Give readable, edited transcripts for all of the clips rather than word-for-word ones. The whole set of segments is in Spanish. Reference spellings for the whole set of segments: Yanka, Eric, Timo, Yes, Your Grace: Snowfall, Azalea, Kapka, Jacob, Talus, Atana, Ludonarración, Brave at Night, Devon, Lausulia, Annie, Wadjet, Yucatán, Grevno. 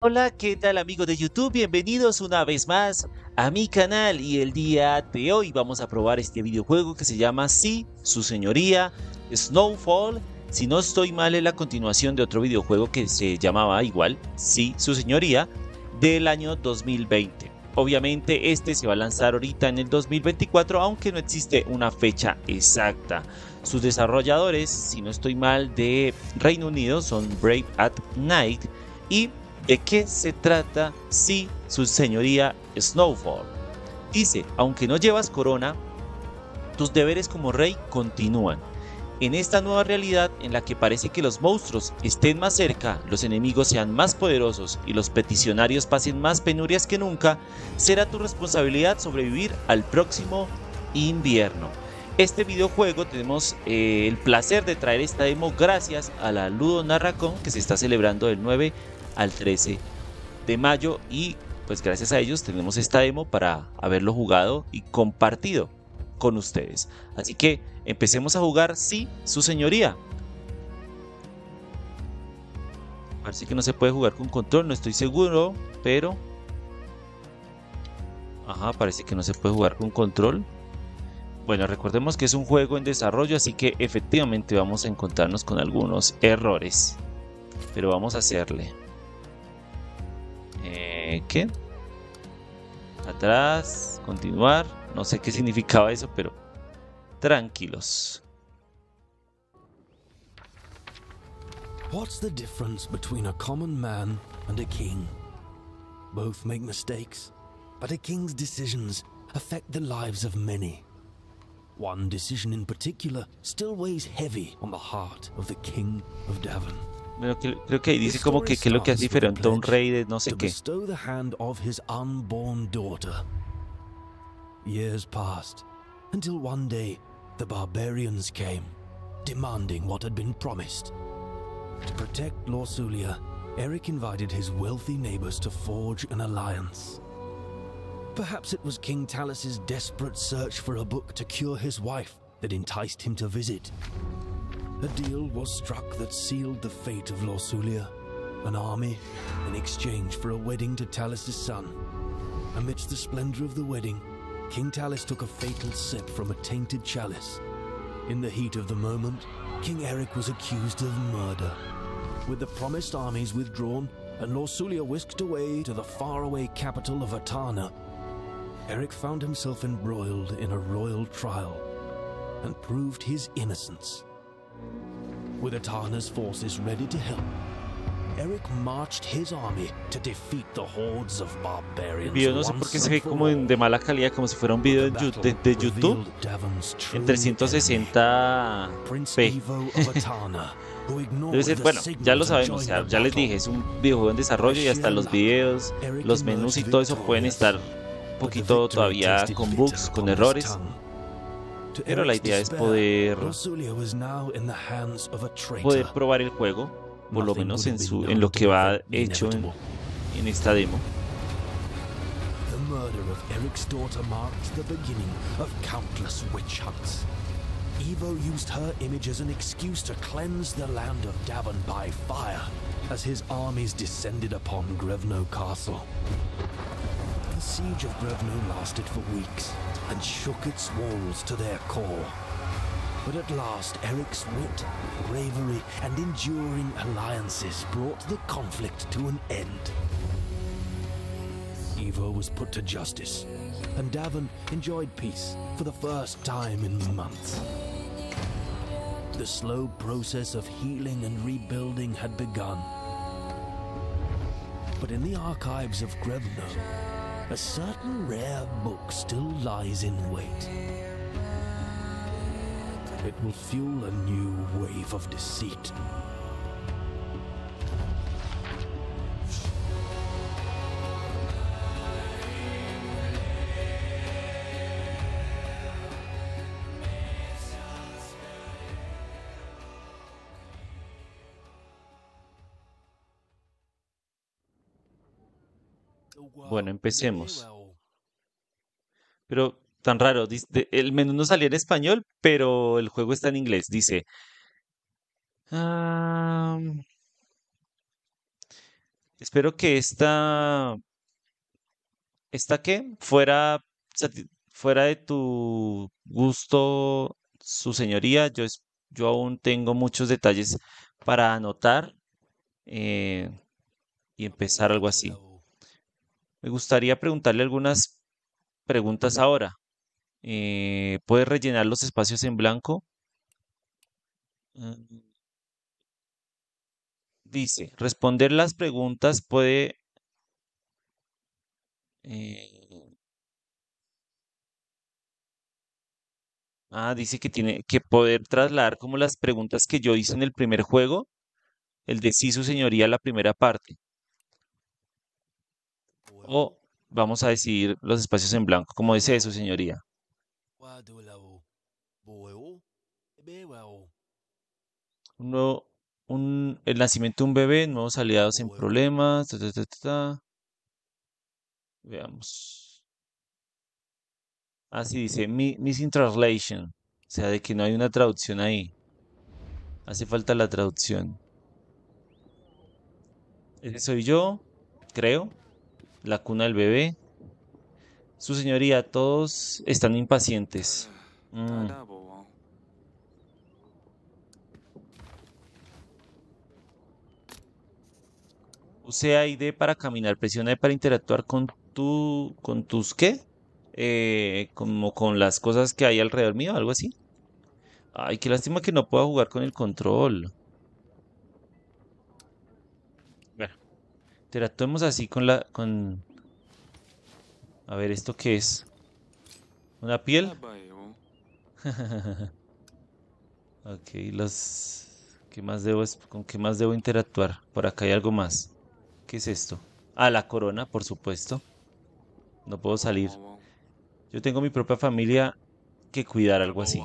Hola, ¿qué tal amigos de YouTube? Bienvenidos una vez más a mi canal y el día de hoy vamos a probar este videojuego que se llama Sí, su señoría, Snowfall. Si no estoy mal es la continuación de otro videojuego que se llamaba igual, Sí, su señoría, del año 2020. Obviamente este se va a lanzar ahorita en el 2024, aunque no existe una fecha exacta. Sus desarrolladores, si no estoy mal, de Reino Unido son Brave at Night. Y ¿de qué se trata Sí, su señoría Snowfall? Dice, aunque no llevas corona, tus deberes como rey continúan. En esta nueva realidad en la que parece que los monstruos estén más cerca, los enemigos sean más poderosos y los peticionarios pasen más penurias que nunca, será tu responsabilidad sobrevivir al próximo invierno. Este videojuego tenemos el placer de traer esta demo gracias a la Ludonarración que se está celebrando el 9 al 13 de mayo y pues gracias a ellos tenemos esta demo para haberlo jugado y compartido con ustedes. Así que empecemos a jugar Sí, su señoría. Parece que no se puede jugar con control, no estoy seguro, pero ajá, parece que no se puede jugar con control. Bueno, recordemos que es un juego en desarrollo, así que efectivamente vamos a encontrarnos con algunos errores, pero vamos a hacerle. ¿Qué? Atrás, continuar. No sé qué significaba eso, pero tranquilos. What's the difference between a common man and a king? Both make mistakes, but a king's decisions affect the lives of many. One decision in particular still weighs heavy on the heart of the king of Devon. Bueno, creo que ahí dice como que qué es lo que hace diferente a un rey de no sé qué. Years passed until one day the barbarians came, demanding what had been promised. To protect Lausulia, Eric invited his wealthy neighbors to forge an alliance. Perhaps it was King Talus's desperate search for a book to cure his wife that enticed him to visit. A deal was struck that sealed the fate of Lausulia, an army in exchange for a wedding to Talus's son. Amidst the splendor of the wedding, King Talus took a fatal sip from a tainted chalice. In the heat of the moment, King Eric was accused of murder. With the promised armies withdrawn and Lausulia whisked away to the faraway capital of Atana, Eric found himself embroiled in a royal trial and proved his innocence. With Atana's forces ready to help, Eric marched his army to defeat the hordes of barbarians. Yo no sé por qué se ve como de mala calidad, como si fuera un video de YouTube en 360p. Debe ser, bueno, ya lo sabemos, o sea, ya les dije, es un videojuego en desarrollo y hasta los videos, los menús y todo eso pueden estar un poquito todavía con bugs, con errores. Pero la idea es poder probar el juego, por lo menos en lo que va hecho en esta demo. The siege of Grevno lasted for weeks and shook its walls to their core. But at last, Eric's wit, bravery, and enduring alliances brought the conflict to an end. Evo was put to justice, and Devon enjoyed peace for the first time in months. The slow process of healing and rebuilding had begun. But in the archives of Grevno, a certain rare book still lies in wait. It will fuel a new wave of deceit. Bueno, empecemos. Pero tan raro, el menú no salía en español, pero el juego está en inglés. Dice Espero que esta que fuera de tu gusto, su señoría. Yo aún tengo muchos detalles para anotar y empezar algo así. Me gustaría preguntarle algunas preguntas ahora. ¿Puedes rellenar los espacios en blanco? Dice, responder las preguntas puede... dice que tiene que poder trasladar como las preguntas que yo hice en el primer juego. El de sí, su señoría, la primera parte. O vamos a decidir los espacios en blanco, como dice su señoría. El nacimiento de un bebé, nuevos aliados sin problemas. Veamos. Así dice, missing translation. O sea, de que no hay una traducción ahí. Hace falta la traducción. Ese soy yo, creo. La cuna del bebé. Su señoría, todos están impacientes. Use ID para caminar, presiona para interactuar con tus ¿qué? Como con las cosas que hay alrededor mío, algo así. Ay, qué lástima que no pueda jugar con el control. Bueno, interactuemos así con... A ver, ¿esto qué es? ¿Una piel? Ok, ¿con qué más debo interactuar? Por acá hay algo más. ¿Qué es esto? Ah, la corona, por supuesto. No puedo salir. Yo tengo mi propia familia que cuidar, algo así.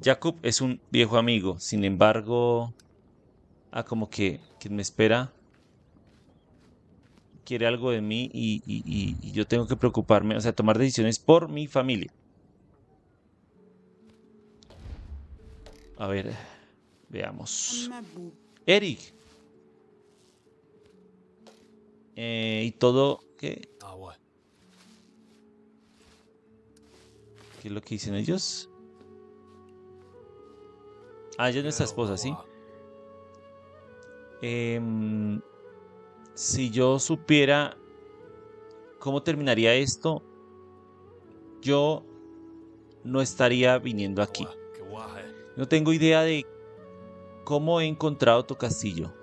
Jacob es un viejo amigo. Sin embargo... como que quien me espera quiere algo de mí y yo tengo que preocuparme. O sea, tomar decisiones por mi familia. A ver, veamos. Eric. Y todo... ¿Qué es lo que dicen ellos? Ella es nuestra esposa, ¿sí? Si yo supiera cómo terminaría esto, yo no estaría viniendo aquí. No tengo idea de cómo he encontrado tu castillo.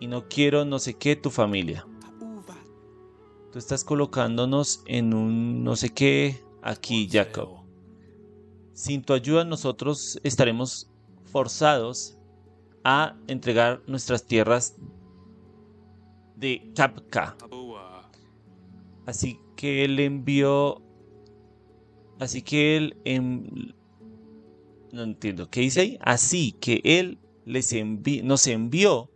Y no quiero no sé qué tu familia. Tú estás colocándonos en un no sé qué aquí, Jacob. Sin tu ayuda nosotros estaremos forzados a entregar nuestras tierras de Kapka. No entiendo. ¿Qué dice ahí? Así que él nos envió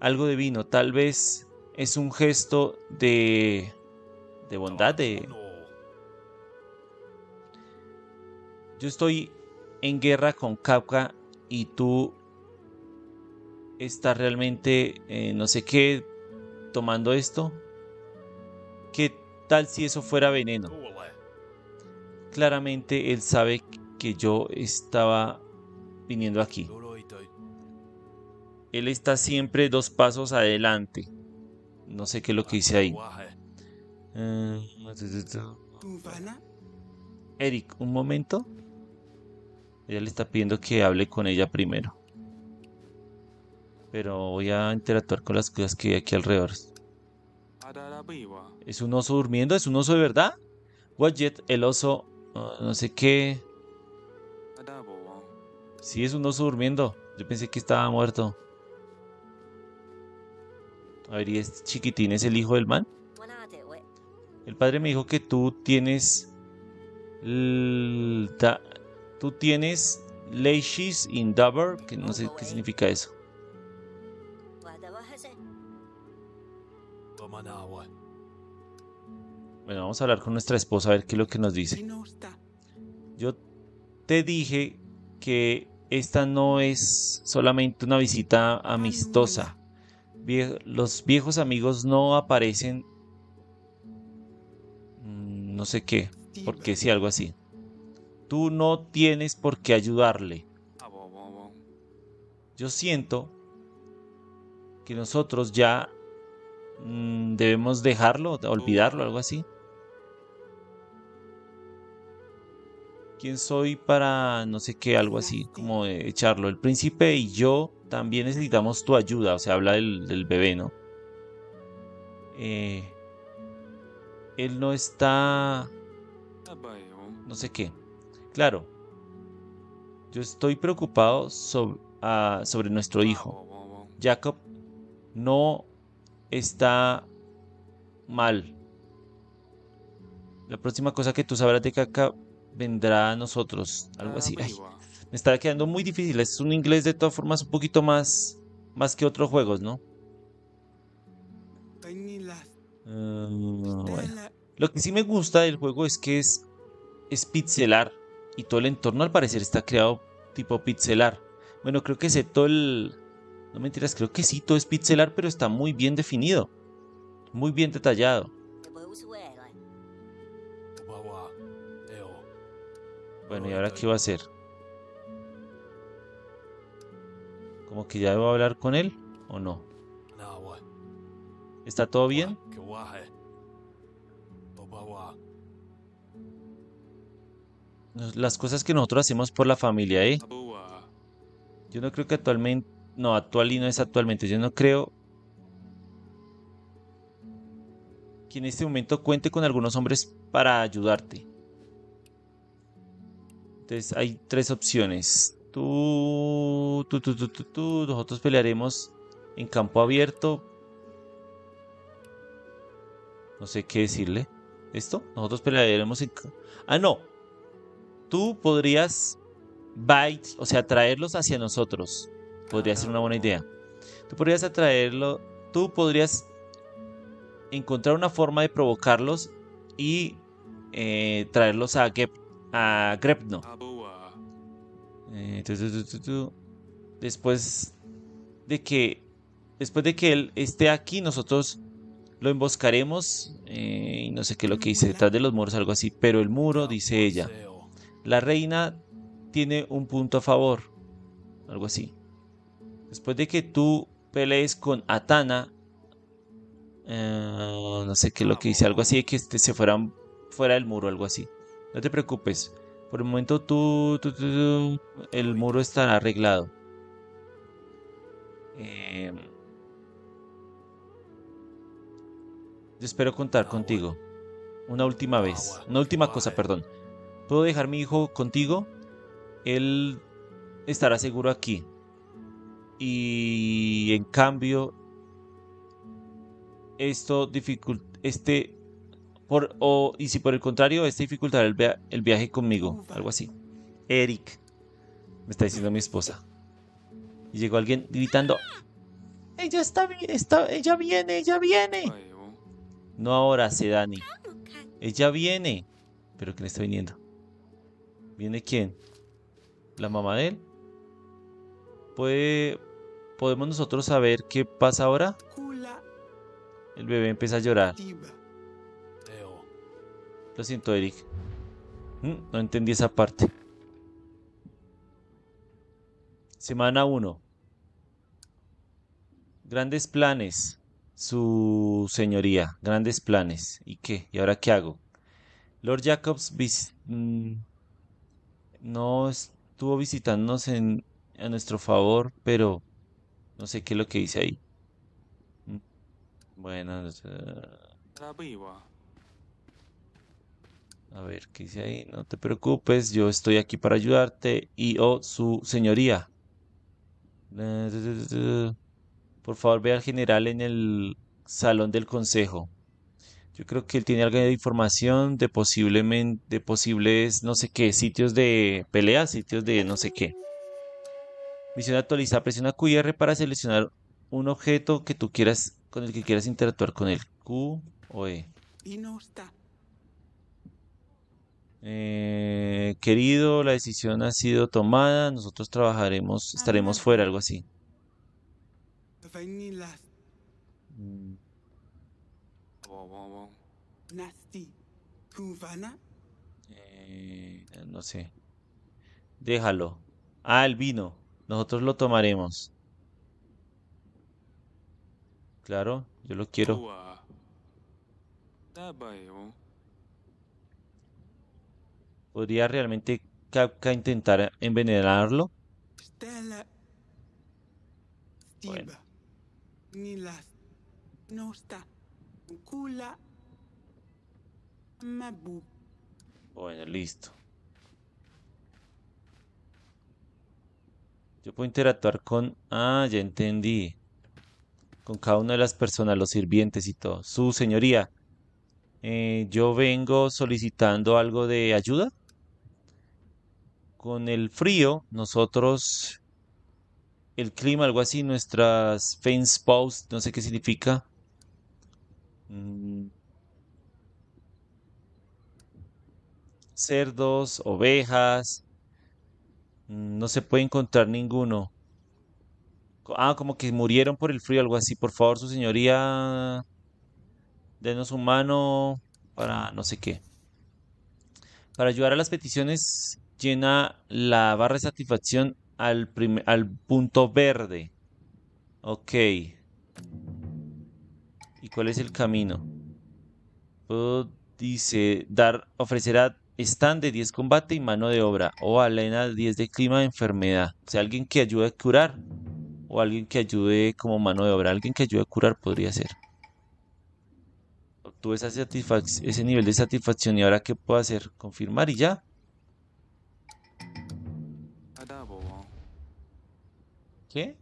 algo de vino. Tal vez es un gesto de bondad. Yo estoy en guerra con Kapka y tú estás realmente no sé qué tomando esto. ¿Qué tal si eso fuera veneno? Claramente él sabe que yo estaba viniendo aquí. Él está siempre dos pasos adelante. No sé qué es lo que hice ahí. Eric, un momento. Ella le está pidiendo que hable con ella primero. Pero voy a interactuar con las cosas que hay aquí alrededor. ¿Es un oso durmiendo? ¿Es un oso de verdad? Wadjet, el oso... no sé qué... Sí, es un oso durmiendo. Yo pensé que estaba muerto. A ver, ¿y este chiquitín es el hijo del man? El padre me dijo que tú tienes leishis in dabar, que no sé qué significa eso. Bueno, vamos a hablar con nuestra esposa a ver qué es lo que nos dice. Yo te dije que esta no es solamente una visita amistosa. los viejos amigos no aparecen, no sé qué, porque sí, algo así. Tú no tienes por qué ayudarle. Yo siento que nosotros ya debemos dejarlo, olvidarlo, algo así. ¿Quién soy para no sé qué? Algo así, como echarlo. El príncipe y yo también necesitamos tu ayuda. O sea, habla del bebé, ¿no? Él no está... no sé qué. Claro. Yo estoy preocupado sobre nuestro hijo. Jacob no está mal. La próxima cosa que tú sabrás de Kapka vendrá a nosotros, algo así. Ay, me está quedando muy difícil. Es un inglés de todas formas un poquito más que otros juegos, ¿no? Bueno. Lo que sí me gusta del juego es que es pixelar y todo el entorno al parecer está creado tipo pixelar. Bueno, creo que sé todo el... No mentiras, creo que sí, todo es pixelar, pero está muy bien definido, muy bien detallado. Bueno, ¿y ahora qué va a hacer? ¿Como que ya debo hablar con él o no? ¿Está todo bien? Las cosas que nosotros hacemos por la familia, ¿eh? Yo no creo que actualmente... No, actual y no es actualmente. Yo no creo que en este momento cuente con algunos hombres para ayudarte. Entonces hay tres opciones. Tú. Nosotros pelearemos en campo abierto. No sé qué decirle. ¿Esto? Nosotros pelearemos en... Ah, no. Tú podrías bait, o sea, atraerlos hacia nosotros. Podría ser una buena idea. Tú podrías atraerlo. Tú podrías encontrar una forma de provocarlos y traerlos a Grevno. Después de que él esté aquí, nosotros lo emboscaremos y no sé qué es lo que dice detrás de los muros, algo así. Pero el muro, dice ella, la reina tiene un punto a favor, algo así. Después de que tú pelees con Atana, no sé qué es lo que dice, algo así de que se fueran fuera del muro, algo así. No te preocupes. Por el momento el muro estará arreglado. Yo espero contar contigo. Una última vez. Una última cosa, perdón. ¿Puedo dejar mi hijo contigo? Él estará seguro aquí. Y en cambio, esto dificulta... Y si por el contrario, este dificultará el viaje conmigo. Algo así. Eric. Me está diciendo mi esposa. Y llegó alguien gritando. ¡Ella está bien! ¡Ella viene! ¡Ella viene! No ahora, Sedani. ¡Ella viene! ¿Pero quién está viniendo? ¿Viene quién? ¿La mamá de él? ¿Podemos nosotros saber qué pasa ahora? El bebé empieza a llorar. Lo siento, Eric. No entendí esa parte. Semana 1. Grandes planes, su señoría. Grandes planes. ¿Y qué? ¿Y ahora qué hago? Lord Jacobs no estuvo visitándonos a nuestro favor, pero no sé qué es lo que dice ahí. Bueno... A ver, ¿qué dice ahí? No te preocupes, yo estoy aquí para ayudarte. Y su señoría. Por favor, ve al general en el salón del consejo. Yo creo que él tiene algo de información de posibles no sé qué, sitios de pelea, sitios de no sé qué. Misión actualizada, presiona QR para seleccionar un objeto que tú quieras, con el que quieras interactuar con él. Q o E. Y no está. Querido, la decisión ha sido tomada. Nosotros estaremos fuera, algo así. Nasty. ¿Cubana? No sé. Déjalo. Ah, el vino. Nosotros lo tomaremos. Claro, yo lo quiero. ¿Podría realmente Kapka intentar envenenarlo? Bueno. Bueno, listo. Yo puedo interactuar con... Ah, ya entendí. Con cada una de las personas, los sirvientes y todo. Su señoría, yo vengo solicitando algo de ayuda. Con el frío, nosotros... El clima, algo así, nuestras fence posts, no sé qué significa. Cerdos, ovejas... No se puede encontrar ninguno. Ah, como que murieron por el frío, algo así. Por favor, su señoría, denos un mano para no sé qué. Para ayudar a las peticiones, llena la barra de satisfacción al punto verde. Ok. ¿Y cuál es el camino? Dice, ofrecerá... Stand de 10 combate y mano de obra. O alena 10 de clima de enfermedad. O sea, alguien que ayude a curar. O alguien que ayude como mano de obra. Alguien que ayude a curar podría ser. Obtuve ese nivel de satisfacción. ¿Y ahora qué puedo hacer? Confirmar y ya. ¿Qué?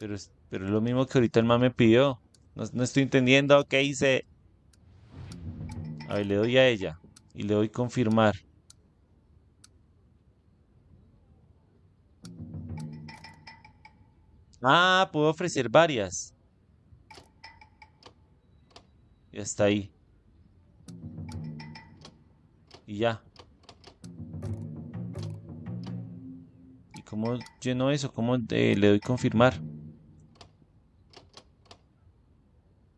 Pero es lo mismo que ahorita el man me pidió. No estoy entendiendo qué hice. A ver, le doy a ella. Y le doy confirmar. Ah, puedo ofrecer varias. Ya está ahí. Y ya. ¿Y cómo lleno eso? ¿Cómo le doy confirmar?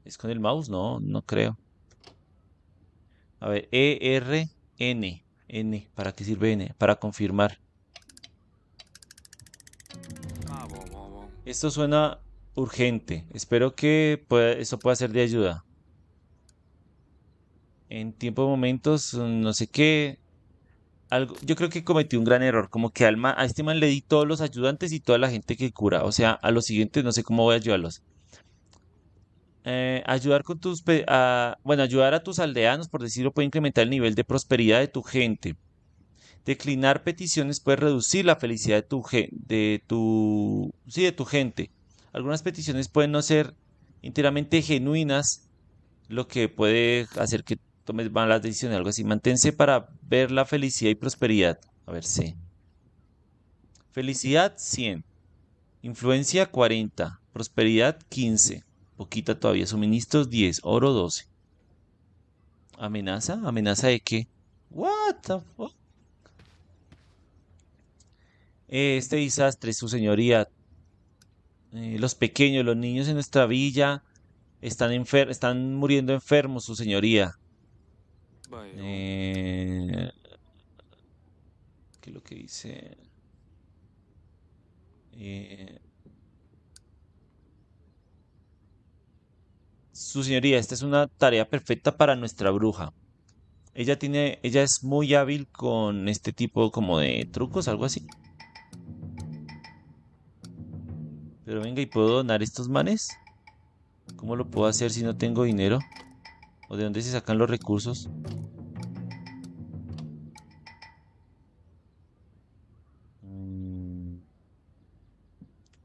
¿Es con el mouse? No, no creo. A ver, ERN. N. ¿Para qué sirve N? Para confirmar. Esto suena urgente. Espero que eso pueda ser de ayuda. En tiempo de momentos, no sé qué. Algo, yo creo que cometí un gran error. Como que a este man le di todos los ayudantes y toda la gente que cura. O sea, a los siguientes no sé cómo voy a ayudarlos. Ayudar a tus aldeanos, por decirlo, puede incrementar el nivel de prosperidad de tu gente. Declinar peticiones puede reducir la felicidad de tu gente. Algunas peticiones pueden no ser enteramente genuinas, lo que puede hacer que tomes malas decisiones, algo así. Manténse para ver la felicidad y prosperidad. A ver, sí. Felicidad 100. Influencia 40. Prosperidad 15. Poquita todavía. Suministros 10. Oro 12. ¿Amenaza? ¿Amenaza de qué? What the fuck? Este desastre, su señoría. Los pequeños, los niños en nuestra villa están muriendo enfermos, su señoría. ¿Qué es lo que dice? Su señoría, esta es una tarea perfecta para nuestra bruja. Ella es muy hábil con este tipo como de trucos, algo así. Pero venga, ¿y puedo donar estos manes? ¿Cómo lo puedo hacer si no tengo dinero? ¿O de dónde se sacan los recursos?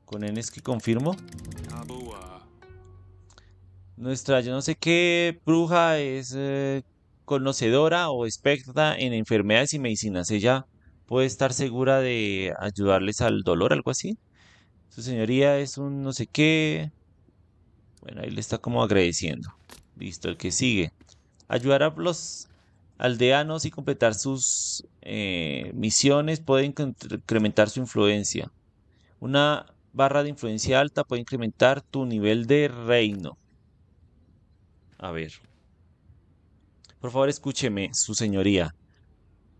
¿Con N es que confirmo? Nuestra, yo no sé qué bruja es conocedora o experta en enfermedades y medicinas. Ella puede estar segura de ayudarles al dolor, algo así. Su señoría es un no sé qué. Bueno, ahí le está como agradeciendo. Listo, el que sigue. Ayudar a los aldeanos y completar sus misiones puede incrementar su influencia. Una barra de influencia alta puede incrementar tu nivel de reino. A ver. Por favor, escúcheme, su señoría.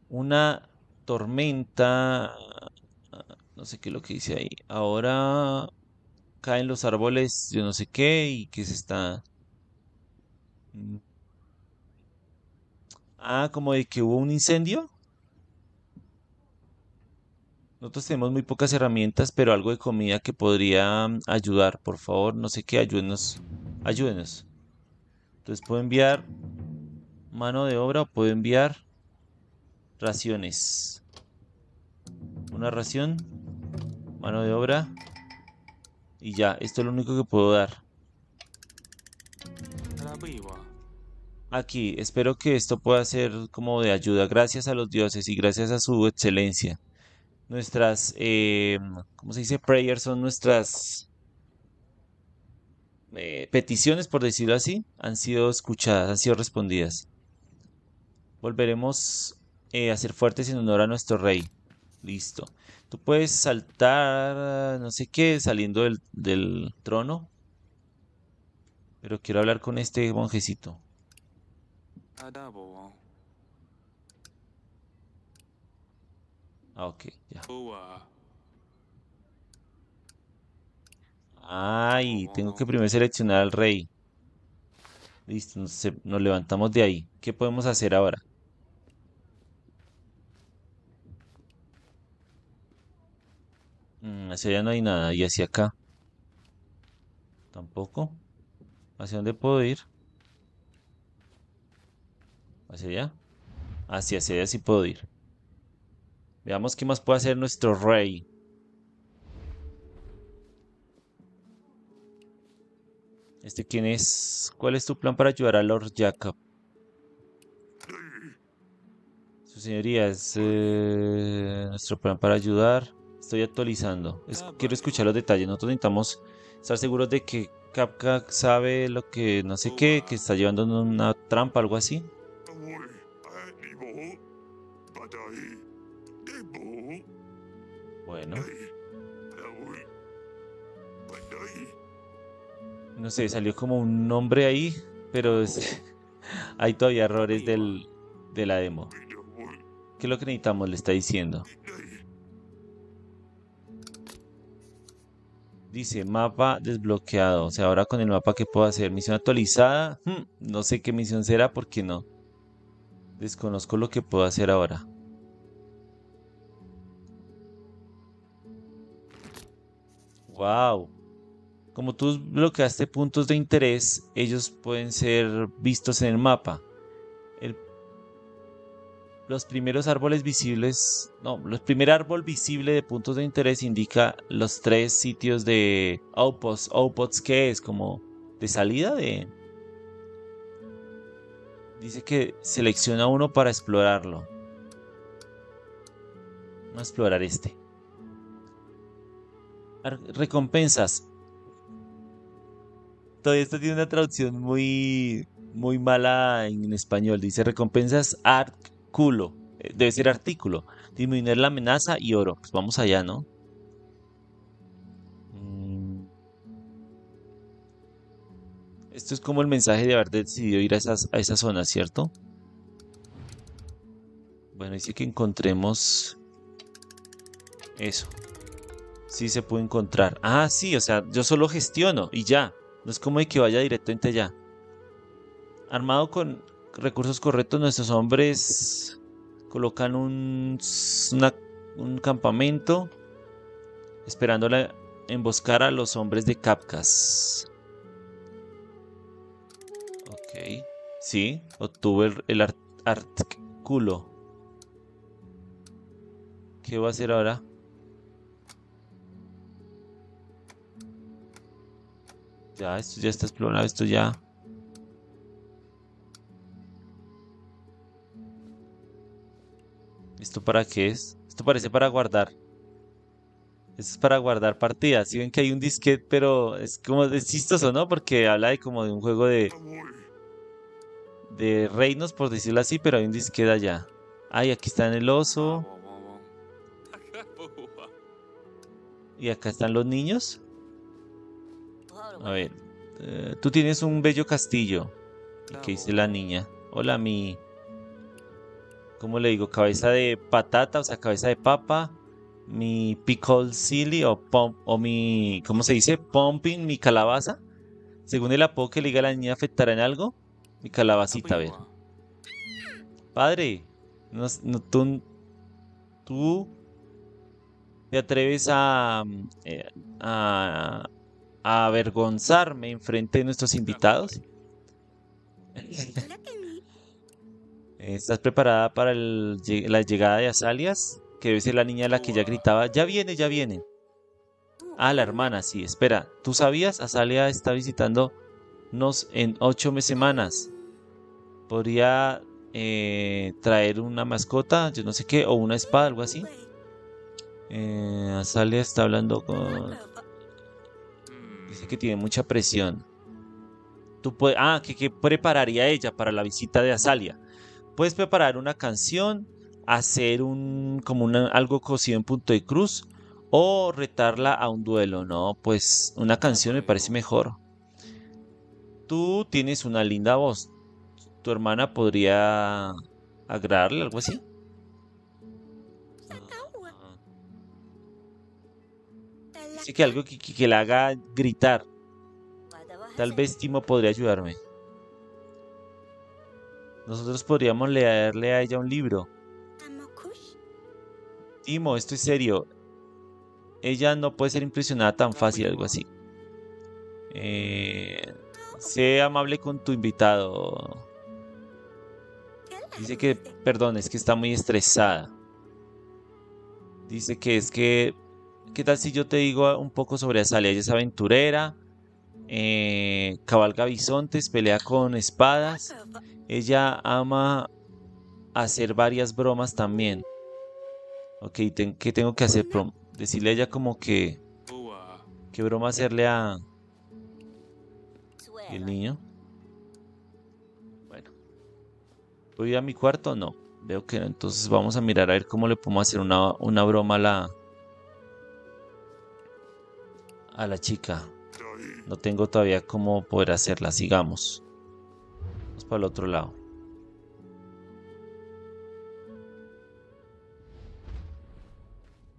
Una tormenta... No sé qué es lo que dice ahí. Ahora caen los árboles, yo no sé qué, y que se está... Ah, como de que hubo un incendio. Nosotros tenemos muy pocas herramientas, pero algo de comida que podría ayudar. Por favor, no sé qué, ayúdenos. Ayúdenos. Entonces puedo enviar mano de obra o puedo enviar raciones. Una ración, mano de obra. Y ya, esto es lo único que puedo dar. Aquí, espero que esto pueda ser como de ayuda. Gracias a los dioses y gracias a su excelencia. Nuestras, ¿cómo se dice? Prayers son nuestras peticiones, por decirlo así, han sido escuchadas, han sido respondidas. Volveremos a ser fuertes en honor a nuestro rey. Listo. Tú puedes saltar, no sé qué, saliendo del trono. Pero quiero hablar con este monjecito. Ah, ok, ya. Ay, tengo que primero seleccionar al rey. Listo, nos levantamos de ahí. ¿Qué podemos hacer ahora? Hacia allá no hay nada. ¿Y hacia acá? Tampoco. ¿Hacia dónde puedo ir? ¿Hacia allá? Hacia allá sí puedo ir. Veamos qué más puede hacer nuestro rey. ¿Este quién es? ¿Cuál es tu plan para ayudar a Lord Jacob? Su señoría, es nuestro plan para ayudar. Estoy actualizando. Quiero escuchar los detalles. Nosotros necesitamos estar seguros de que Kapka sabe lo que no sé qué, que está llevando una trampa, algo así. Bueno. No sé, salió como un nombre ahí, pero hay todavía errores de la demo. ¿Qué es lo que necesitamos? Le está diciendo. Dice mapa desbloqueado. O sea, ahora con el mapa, ¿qué puedo hacer? Misión actualizada. No sé qué misión será porque no. Desconozco lo que puedo hacer ahora. Wow. Como tú bloqueaste puntos de interés, ellos pueden ser vistos en el mapa. Los primeros árboles visibles... No, el primer árbol visible de puntos de interés indica los 3 sitios de outposts. ¿Outposts qué es? Como de salida de... Dice que selecciona uno para explorarlo. Vamos a explorar este. Recompensas. Todavía esto tiene una traducción muy mala en español. Dice recompensas artículo. Debe ser artículo. Disminuir la amenaza y oro. Pues vamos allá, ¿no? Esto es como el mensaje de haber decidido ir a esa zona, ¿cierto? Bueno, dice que encontremos eso. Sí se puede encontrar. Ah, sí, o sea, yo solo gestiono y ya. No es como de que vaya directamente allá. Armado con recursos correctos, nuestros hombres colocan un campamento esperando emboscar a los hombres de Kapkas. Ok, sí, obtuve el artículo. ¿Qué voy a hacer ahora? Ya, esto ya está explorado, esto ya... ¿Esto para qué es? Esto parece para guardar. Esto es para guardar partidas. Si ven que hay un disquete, pero es como de chistoso, ¿no? Porque habla de como de un juego de reinos, por decirlo así, pero hay un disquete allá. Ay, aquí está en el oso. Y acá están los niños. A ver. Tú tienes un bello castillo. ¿Y qué dice la niña? Hola, mi... ¿Cómo le digo? Cabeza de patata, o sea, cabeza de papa. Mi pickle silly o mi... ¿Cómo se dice? Pumping, mi calabaza. Según el apodo que le diga la niña, ¿afectará en algo? Mi calabacita, a ver. Padre, tú te atreves a avergonzarme enfrente de nuestros invitados. ¿Estás preparada para la llegada de Azaleas? Que debe ser la niña a la que ya gritaba, ya viene, ya viene. Ah, la hermana, sí, espera. ¿Tú sabías? Azalea está visitándonos en 8 semanas. Podría traer una mascota, yo no sé qué, o una espada, algo así. Azalea está hablando con... Dice que tiene mucha presión. Tú puedes... Ah, que prepararía ella para la visita de Azalea. Puedes preparar una canción, hacer un... como algo cocido en punto de cruz, o retarla a un duelo. No, pues una canción me parece mejor. Tú tienes una linda voz. Tu hermana podría agradarle, algo así. Así que algo que la haga gritar. Tal vez Timo podría ayudarme. Nosotros podríamos leerle a ella un libro. Timo, esto es serio. Ella no puede ser impresionada tan fácil, algo así. Sé amable con tu invitado. Dice que, perdón, es que está muy estresada. Dice que es que... ¿Qué tal si yo te digo un poco sobre Azalea? Ella es aventurera, cabalga bisontes, pelea con espadas. Ella ama hacer varias bromas también. Ok, ¿qué tengo que hacer? Decirle a ella como que... ¿Qué broma hacerle a... el niño? Bueno. ¿Voy a mi cuarto? No. Veo que no. Entonces vamos a mirar a ver cómo le podemos hacer una broma a la chica. No tengo todavía cómo poder hacerla. Sigamos. Vamos para el otro lado.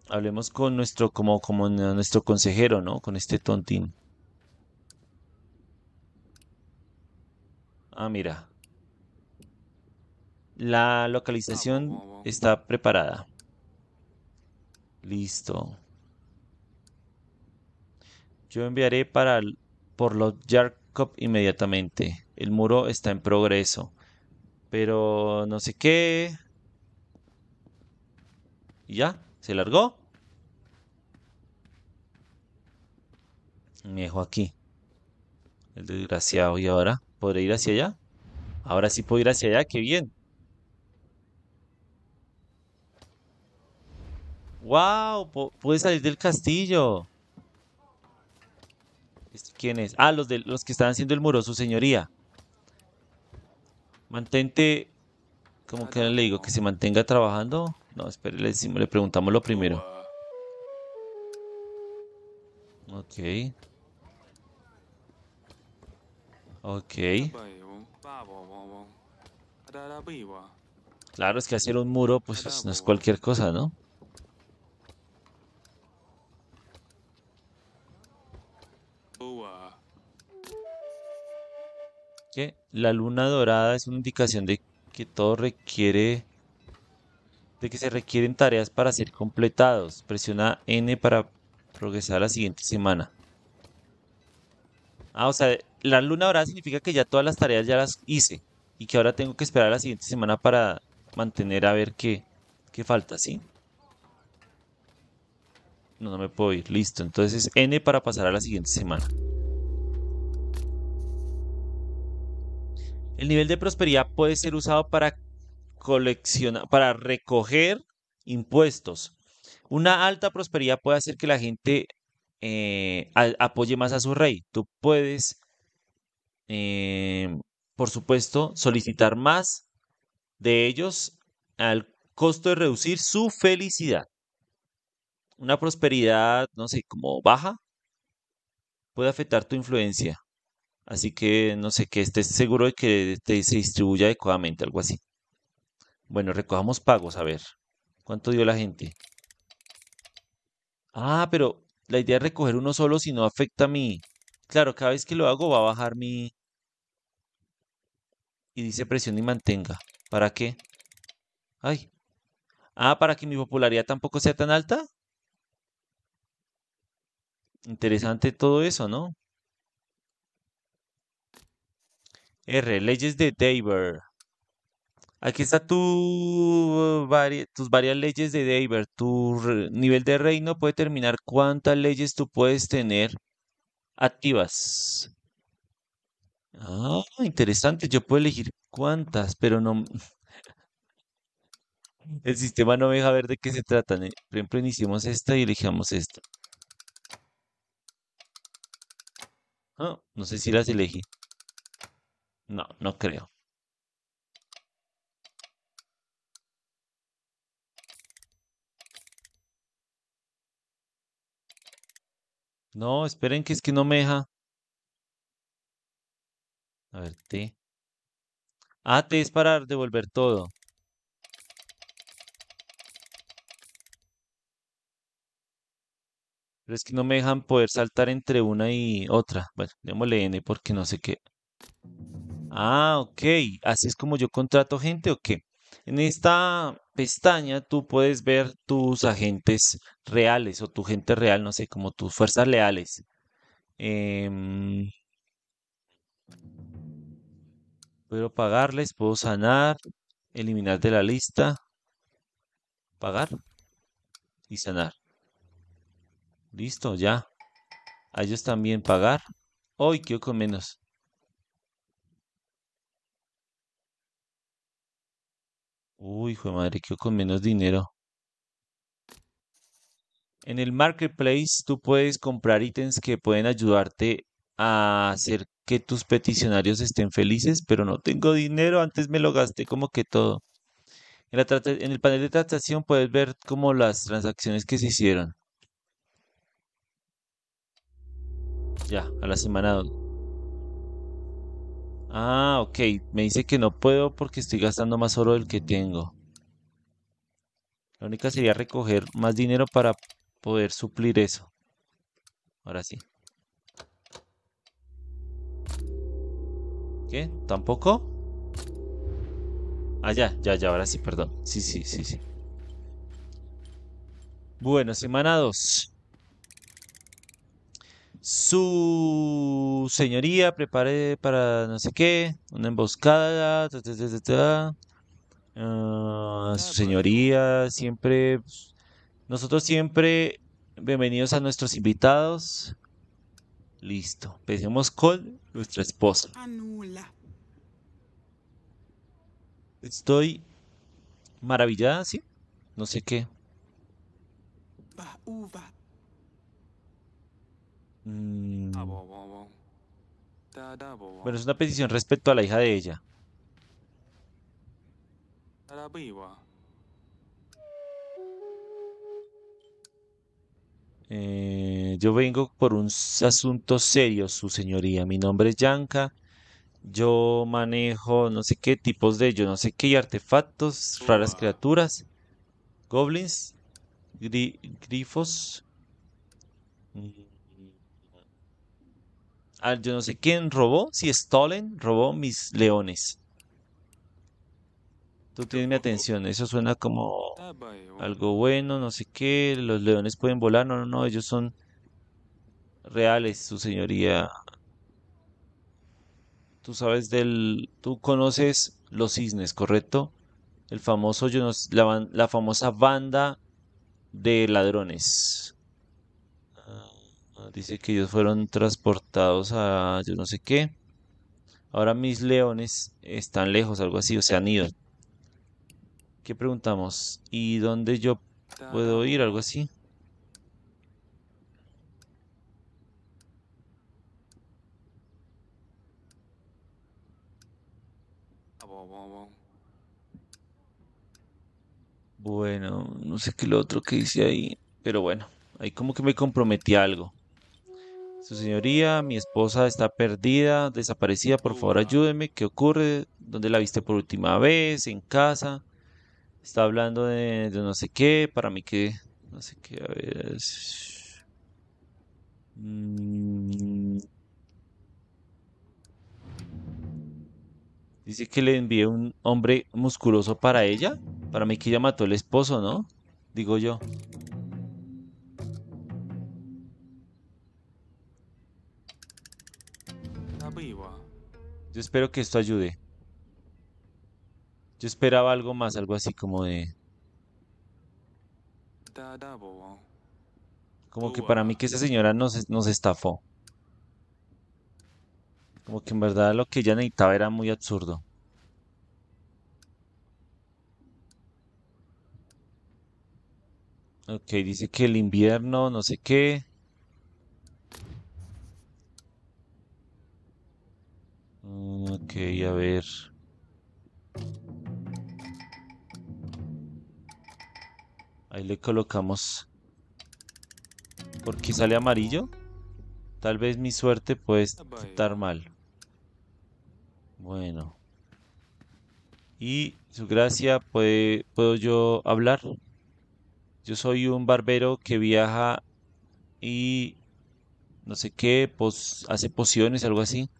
Hablemos con nuestro, como nuestro consejero, ¿no? Con este tontín. Ah, mira. La localización está preparada. Listo. Yo enviaré por los Jacob inmediatamente. El muro está en progreso. Pero no sé qué. ¿Y ya? ¿Se largó? Me dejó aquí. El desgraciado. ¿Y ahora? ¿Podré ir hacia allá? Ahora sí puedo ir hacia allá. ¡Qué bien! ¡Wow! Pude salir del castillo. ¿Quién es? Ah, los que están haciendo el muro. Su señoría. Mantente... ¿Cómo que le digo? ¿Que se mantenga trabajando? No, espere, le preguntamos lo primero. Ok. Ok. Claro, es que hacer un muro, pues no es cualquier cosa, ¿no? ¿Qué? La luna dorada es una indicación de que todo requiere... de que se requieren tareas para ser completados. Presiona N para progresar la siguiente semana. Ah, o sea, la luna dorada significa que ya todas las tareas ya las hice. Y que ahora tengo que esperar la siguiente semana para mantener a ver qué falta, ¿sí? No me puedo ir. Listo, entonces N para pasar a la siguiente semana. El nivel de prosperidad puede ser usado para... para recoger impuestos. Una alta prosperidad puede hacer que la gente apoye más a su rey. Tú puedes, por supuesto, solicitar más de ellos al costo de reducir su felicidad. una prosperidad, no sé, como baja, puede afectar tu influencia. Así que, no sé, que estés seguro de que se distribuya adecuadamente, algo así. Bueno, recojamos pagos, a ver. ¿Cuánto dio la gente? Ah, pero la idea es recoger uno solo si no afecta a mi... Claro, cada vez que lo hago va a bajar mi... Y dice presione y mantenga. ¿Para qué? Ay. Ah, para que mi popularidad tampoco sea tan alta. Interesante todo eso, ¿no? R, leyes de Daver. Aquí está tus varias leyes de Daver. Tu nivel de reino puede determinar cuántas leyes tú puedes tener activas. Ah, interesante. Yo puedo elegir cuántas, pero no... El sistema no me deja ver de qué se tratan. Por ejemplo, iniciamos esta y elegimos esta. Oh, no sé si las elegí. No, no creo. No, esperen que es que no me deja. A ver, T. Ah, T es para devolver todo. Pero es que no me dejan poder saltar entre una y otra. Bueno, démosle N porque no sé qué. Ah, ok. Así es como yo contrato gente, ¿o qué? En esta pestaña tú puedes ver tus agentes reales o tu gente real, no sé, como tus fuerzas leales. Puedo pagarles, puedo sanar, eliminar de la lista, pagar y sanar. Listo, ya. A ellos también pagar. Hoy quedo con menos. Uy, hijo de madre, quedo con menos dinero. En el Marketplace tú puedes comprar ítems que pueden ayudarte a hacer que tus peticionarios estén felices, pero no tengo dinero, antes me lo gasté como que todo. En el panel de transacción puedes ver como las transacciones que se hicieron. Ya, a la semana 2. Ah, ok. Me dice que no puedo porque estoy gastando más oro del que tengo. La única sería recoger más dinero para poder suplir eso. Ahora sí. ¿Qué? ¿Tampoco? Ah, ya, ahora sí, perdón. Sí. Bueno, semana 2. Su señoría, prepare para no sé qué, una emboscada, su señoría, siempre, nosotros siempre, bienvenidos a nuestros invitados. Listo, empecemos con nuestra esposa. Anula. Estoy maravillada, ¿sí? No sé qué. Uva. Bueno, es una petición respecto a la hija de ella. Yo vengo por un asunto serio, su señoría. Mi nombre es Yanka. Yo manejo no sé qué tipos de yo, no sé qué, y artefactos, raras criaturas, goblins, grifos. Yo no sé quién robó, si Stolen robó mis leones. Tú tienes mi atención, eso suena como algo bueno, no sé qué, los leones pueden volar, no, ellos son reales, su señoría. Tú sabes tú conoces los cisnes, ¿correcto? El famoso, la famosa banda de ladrones. Dice que ellos fueron transportados a yo no sé qué. Ahora mis leones están lejos, algo así, o sea, han ido. ¿Qué preguntamos? ¿Y dónde yo puedo ir? Algo así. Bueno, no sé qué lo otro que dice ahí, pero bueno. Ahí como que me comprometí a algo. Su señoría, mi esposa está perdida, desaparecida, por favor ayúdeme. ¿Qué ocurre? ¿Dónde la viste por última vez? ¿En casa? Está hablando de no sé qué, para mí que... no sé qué, a ver... Dice que le envié un hombre musculoso para ella. Para mí que ella mató al esposo, ¿no? Digo yo. Yo espero que esto ayude. Yo esperaba algo más, algo así como de... Como que para mí que esa señora nos estafó. Como que en verdad lo que ella necesitaba era muy absurdo. Ok, dice que el invierno, no sé qué. Ok, a ver. Ahí le colocamos. ¿Por qué sale amarillo? Tal vez mi suerte puede estar mal. Bueno. Y su gracia, ¿puedo yo hablar? Yo soy un barbero que viaja y no sé qué, hace pociones, algo así.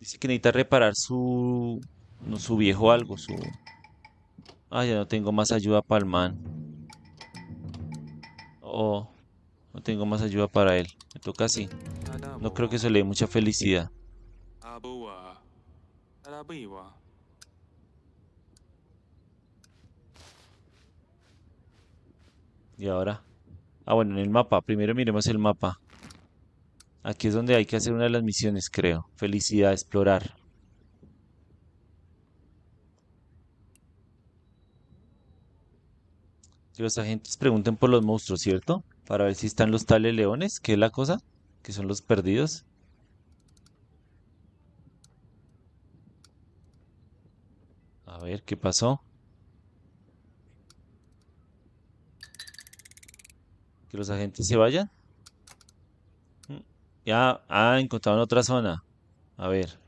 Dice que necesita reparar su viejo algo, su... Ah, ya no tengo más ayuda para el man. Oh, no tengo más ayuda para él. Me toca así. No creo que eso le dé mucha felicidad. Y ahora... Ah, bueno, en el mapa. Primero miremos el mapa. Aquí es donde hay que hacer una de las misiones, creo. Felicidad, explorar. Que los agentes pregunten por los monstruos, ¿cierto? Para ver si están los tales leones, que es la cosa, que son los perdidos. A ver, ¿qué pasó? ¿Que los agentes se vayan? Ya, encontraron otra zona. A ver,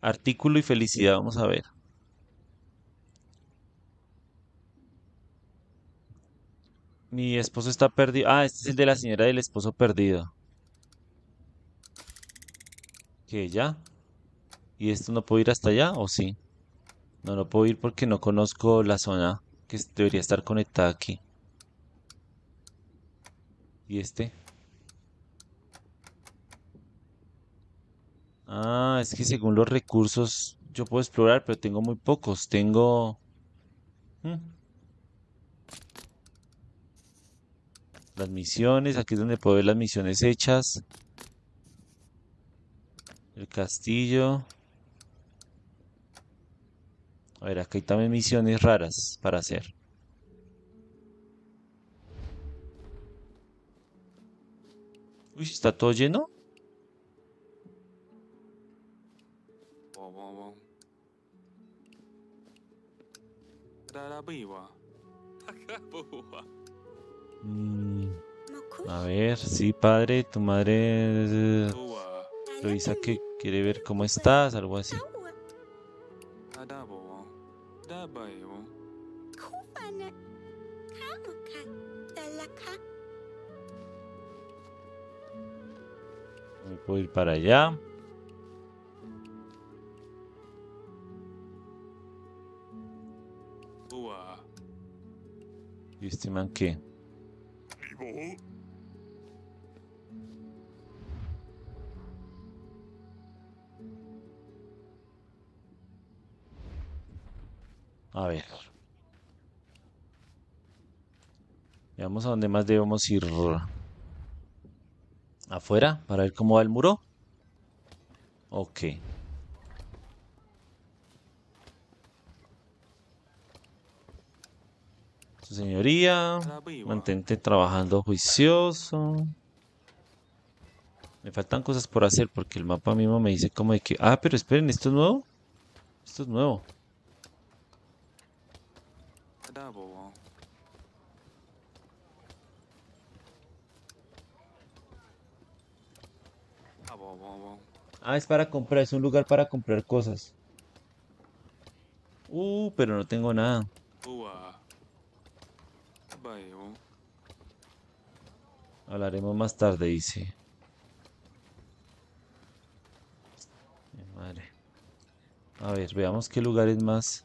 artículo y felicidad, vamos a ver. Mi esposo está perdido. Ah, este es el de la señora del esposo perdido. ¿Qué, ya? ¿Y esto no puedo ir hasta allá o sí? No, no puedo ir porque no conozco la zona que debería estar conectada aquí. ¿Y este? Ah, es que según los recursos yo puedo explorar, pero tengo muy pocos. Tengo... Las misiones, aquí es donde puedo ver las misiones hechas. El castillo. A ver, acá hay también misiones raras para hacer. Uy, ¿está todo lleno? A ver, sí, padre, tu madre revisa que quiere ver cómo estás, algo así. Me puedo ir para allá. ¿Y este man qué? A ver. Veamos a dónde más debemos ir. ¿Afuera? Para ver cómo va el muro. Ok. Su señoría, mantente trabajando juicioso. Me faltan cosas por hacer porque el mapa mismo me dice como de que... Ah, pero esperen, ¿esto es nuevo? Esto es nuevo. double wall. Ah, es para comprar, es un lugar para comprar cosas. Pero no tengo nada. Hablaremos más tarde, dice. Madre. A ver, veamos qué lugares más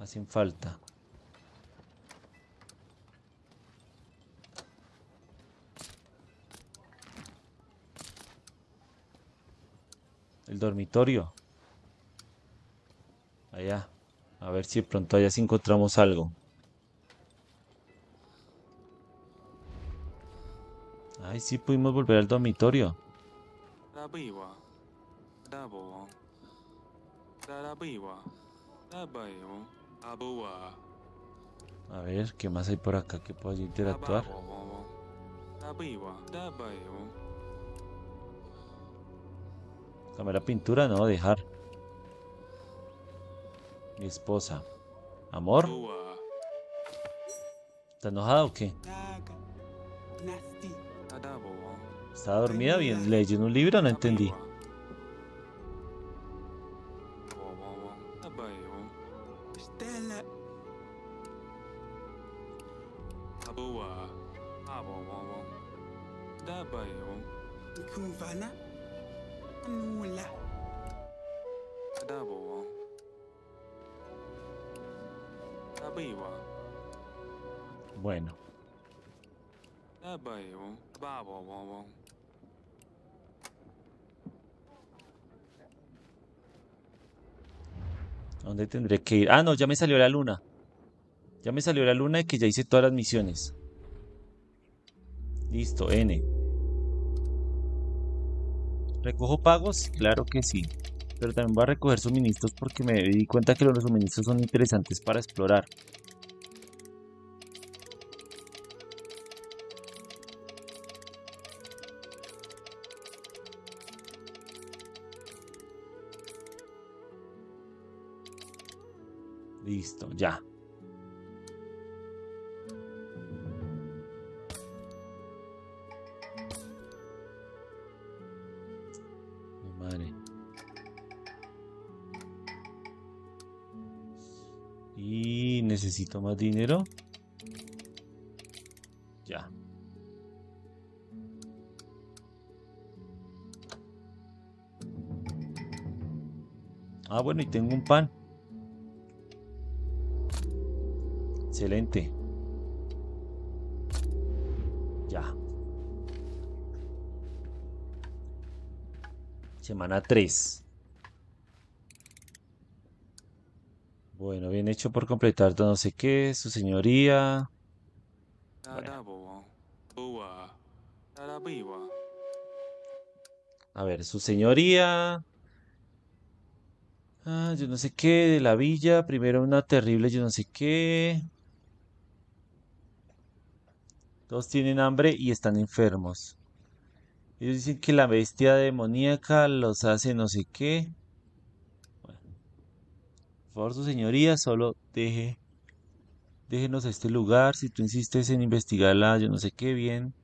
hacen falta. El dormitorio. Allá. A ver si de pronto allá sí encontramos algo. Ay, sí pudimos volver al dormitorio. A ver, ¿qué más hay por acá que pueda interactuar? Cambiar la pintura, no, dejar. Mi esposa. ¿Amor? ¿Está enojada o qué? ¿Estaba dormida? Bien, leyendo un libro, no entendí. Bueno. ¿A dónde tendré que ir? Ah, no, ya me salió la luna. Ya me salió la luna y que ya hice todas las misiones. Listo, N. ¿Recojo pagos? Claro que sí. Pero también voy a recoger suministros porque me di cuenta que los suministros son interesantes para explorar. Listo, ya. Mi madre. Y necesito más dinero. Ya. Ah, bueno, y tengo un pan. Excelente. Ya. Semana 3. Bueno, bien hecho por completar no sé qué, su señoría. Bueno. A ver, su señoría. Ah, yo no sé qué, de la villa. Primero una terrible, yo no sé qué. Todos tienen hambre y están enfermos. Ellos dicen que la bestia demoníaca los hace no sé qué. Bueno. Por favor, su señoría, solo déjenos a este lugar. Si tú insistes en investigarla, yo no sé qué, bien.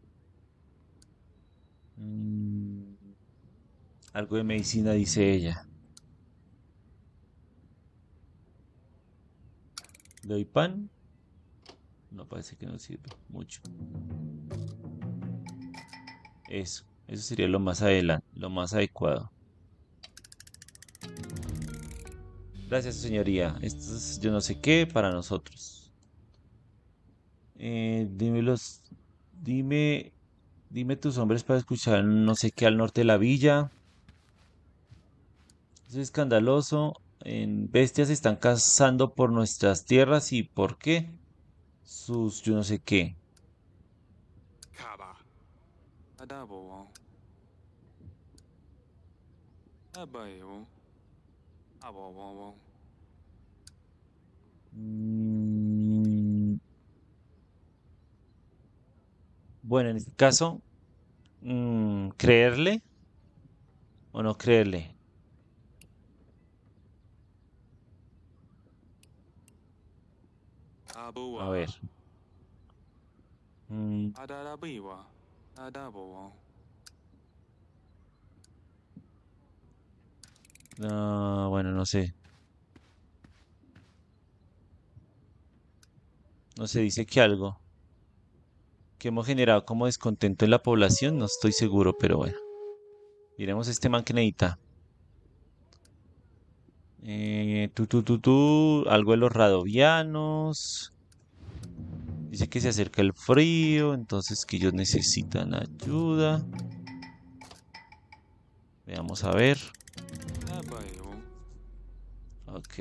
Algo de medicina, dice ella. ¿Le doy pan? No, parece que no sirve mucho. Eso sería lo más adelante, lo más adecuado. Gracias, señoría. Esto es yo no sé qué para nosotros. Dime tus hombres para escuchar no sé qué al norte de la villa. Eso es escandaloso. En bestias se están cazando por nuestras tierras y por qué. Sus yo no sé qué. Bueno, en este caso, ¿creerle o no creerle? A ver. No, bueno, no sé. No sé, dice que algo que hemos generado como descontento en la población, no estoy seguro, pero bueno. Miremos este man que necesita. Algo de los radovianos. Dice que se acerca el frío, entonces que ellos necesitan ayuda. Veamos a ver. Ok,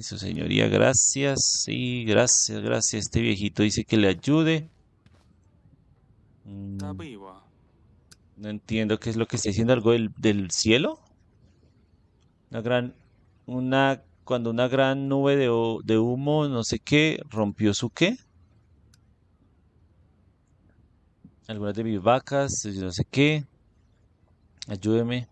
su señoría, gracias. Sí, gracias, gracias. Este viejito dice que le ayude. No entiendo qué es lo que está diciendo. ¿Algo del cielo? Cuando una gran nube de humo, no sé qué, rompió su qué. Algunas de mis vacas, no sé qué. Ayúdeme.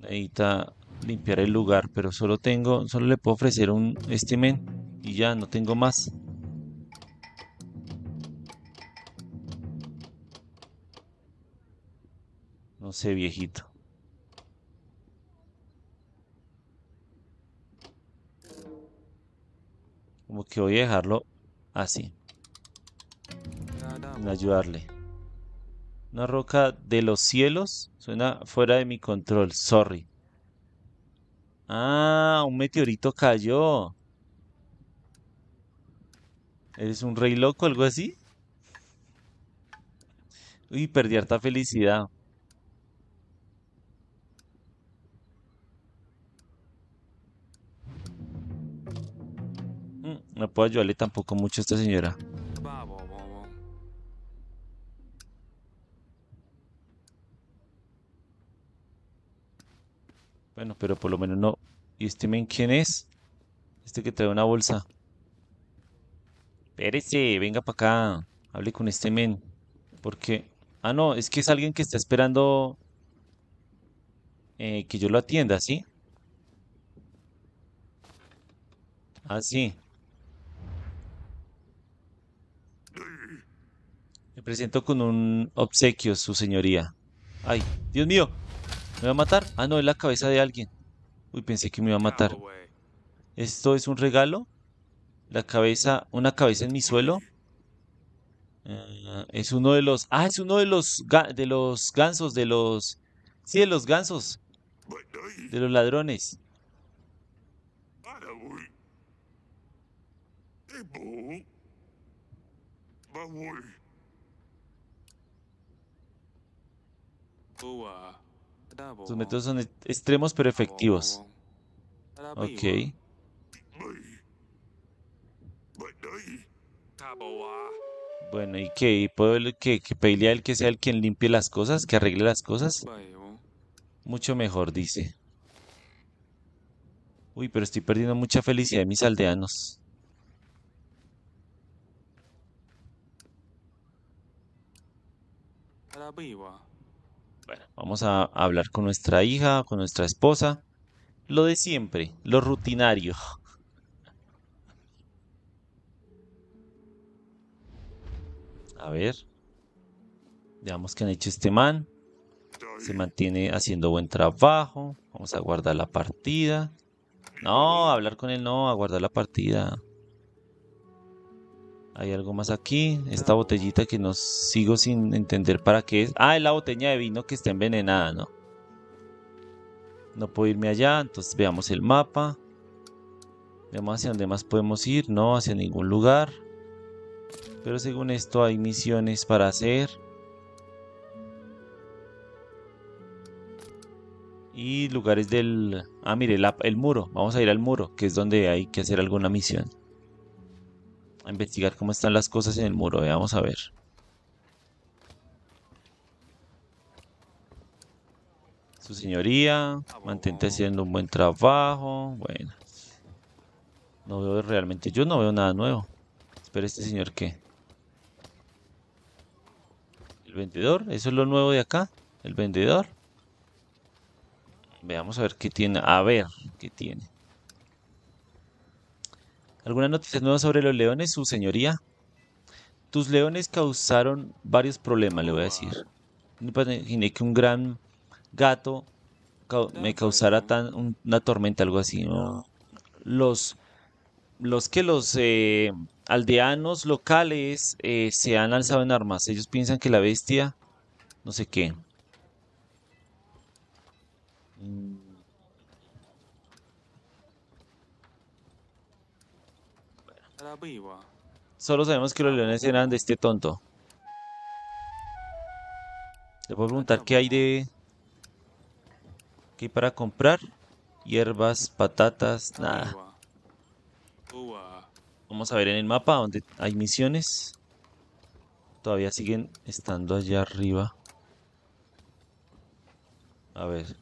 Necesita limpiar el lugar, pero solo le puedo ofrecer un men y ya, no tengo más. No sé, viejito. Como que voy a dejarlo así. Sin ayudarle. Una roca de los cielos. Suena fuera de mi control. Sorry. Ah, un meteorito cayó. ¿Eres un rey loco? ¿Algo así? Uy, perdí harta felicidad. No puedo ayudarle tampoco mucho a esta señora. Bueno, pero por lo menos no. ¿Y este men quién es? Este que trae una bolsa. Espérese, venga para acá. Hable con este men. Porque... ah, no, es que es alguien que está esperando que yo lo atienda, ¿sí? Ah, sí. Me presento con un obsequio, su señoría. Ay, Dios mío. ¿Me va a matar? Ah, no, es la cabeza de alguien. Uy, pensé que me iba a matar. ¿Esto es un regalo? La cabeza, una cabeza en mi suelo. Es uno de los... ah, es uno de los gansos, de los... sí, de los gansos. De los ladrones. Sus métodos son extremos pero efectivos. Ok. Bueno, ¿y qué? ¿Puedo que pedirle a él que sea el quien limpie las cosas? ¿Que arregle las cosas? Mucho mejor, dice. Uy, pero estoy perdiendo mucha felicidad de mis aldeanos. Bueno, vamos a hablar con nuestra hija, con nuestra esposa. Lo de siempre, lo rutinario. A ver. Veamos qué han hecho este man. Se mantiene haciendo buen trabajo. Vamos a guardar la partida. No, a hablar con él no, a guardar la partida. Hay algo más aquí. Esta botellita que no sigo sin entender para qué es. Ah, es la botella de vino que está envenenada, ¿no? No puedo irme allá. Entonces veamos el mapa. Veamos hacia dónde más podemos ir. No, hacia ningún lugar. Pero según esto hay misiones para hacer. Y lugares del... ah, mire, el muro. Vamos a ir al muro, que es donde hay que hacer alguna misión. A investigar cómo están las cosas en el muro. Veamos a ver. Su señoría, mantente haciendo un buen trabajo. Bueno. No veo realmente. Yo no veo nada nuevo. Espera, ¿este señor qué? ¿El vendedor? ¿Eso es lo nuevo de acá? ¿El vendedor? Veamos a ver qué tiene. A ver qué tiene. ¿Algunas noticias nuevas sobre los leones, su señoría? Tus leones causaron varios problemas, le voy a decir. No imaginé que un gran gato me causara una tormenta, algo así, ¿no? Los aldeanos locales se han alzado en armas. Ellos piensan que la bestia, no sé qué. Bueno. Solo sabemos que los leones eran de este tonto. Le puedo preguntar qué hay de... ¿Qué hay para comprar? Hierbas, patatas, nada. Vamos a ver en el mapa donde hay misiones. Todavía siguen estando allá arriba. A ver.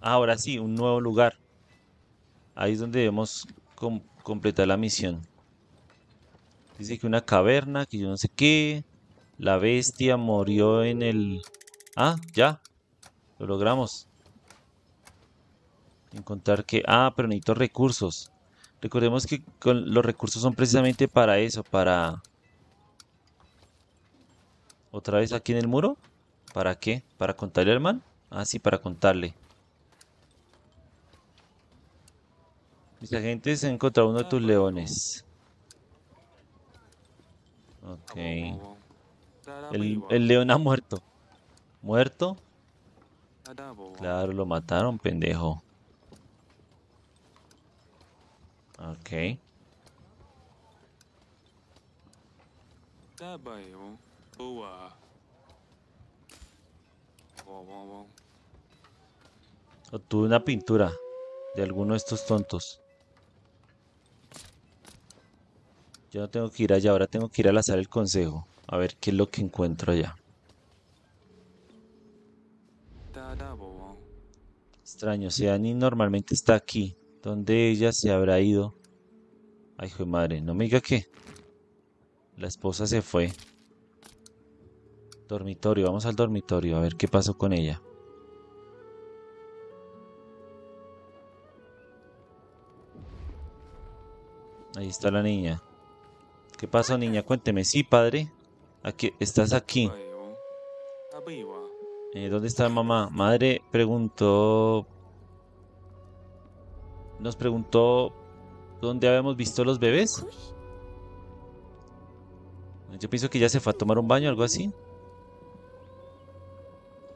Ahora sí, un nuevo lugar. Ahí es donde debemos completar la misión. Dice que una caverna, que yo no sé qué. La bestia murió en el... Ah, ya. Lo logramos. Encontrar que... Ah, pero necesito recursos. Recordemos que los recursos son precisamente para eso, para... ¿Otra vez aquí en el muro? ¿Para qué? ¿Para contarle al man? Ah, sí, para contarle. Mis agentes han encontrado uno de tus leones. Ok. El león ha muerto. ¿Muerto? Claro, lo mataron, pendejo. Ok. Obtuve una pintura de alguno de estos tontos. Yo no tengo que ir allá, ahora tengo que ir a la sala del consejo. A ver qué es lo que encuentro allá. Extraño, si Annie normalmente está aquí. ¿Dónde ella se habrá ido? Ay, hijo de madre, no me diga que la esposa se fue. Dormitorio, vamos al dormitorio a ver qué pasó con ella. Ahí está la niña. ¿Qué pasó, niña? Cuénteme. Sí, padre. Aquí, estás aquí. ¿Dónde está mamá? Madre preguntó... Nos preguntó dónde habíamos visto los bebés. Yo pienso que ya se fue a tomar un baño, algo así.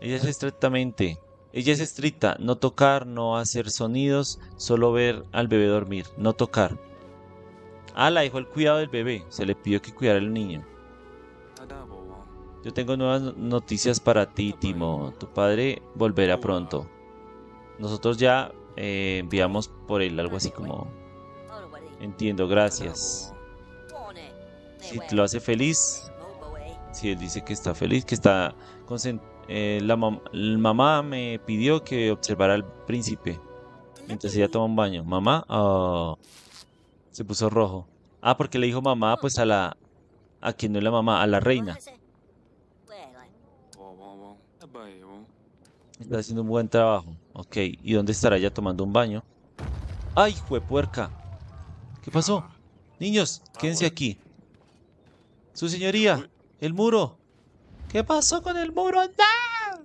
Ella es estricta. No tocar, no hacer sonidos, solo ver al bebé dormir. No tocar. Ah, la dejó al cuidado del bebé. Se le pidió que cuidara al niño. Yo tengo nuevas noticias para ti, Timo. Tu padre volverá pronto. Nosotros ya... enviamos por él algo así como... Entiendo, gracias. Si lo hace feliz. Si él dice que está feliz, que está... la mamá me pidió que observara al príncipe mientras ella toma un baño. Mamá... Oh, se puso rojo. Ah, porque le dijo mamá pues a la... A quien no es la mamá, a la reina. Está haciendo un buen trabajo. Ok, ¿y dónde estará ella tomando un baño? ¡Ay, juepuerca! ¿Qué pasó? Niños, quédense aquí. Su señoría, el muro. ¿Qué pasó con el muro? ¡Anda!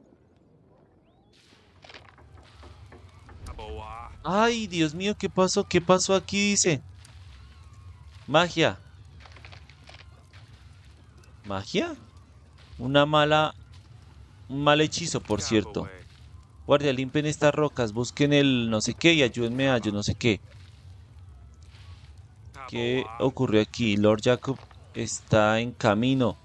¡Ay, Dios mío! ¿Qué pasó? ¿Qué pasó aquí? Dice. Magia. ¿Magia? Un mal hechizo, por cierto. Guardia, limpien estas rocas, busquen el no sé qué y ayúdenme a yo no sé qué. ¿Qué ocurrió aquí? Lord Jacob está en camino.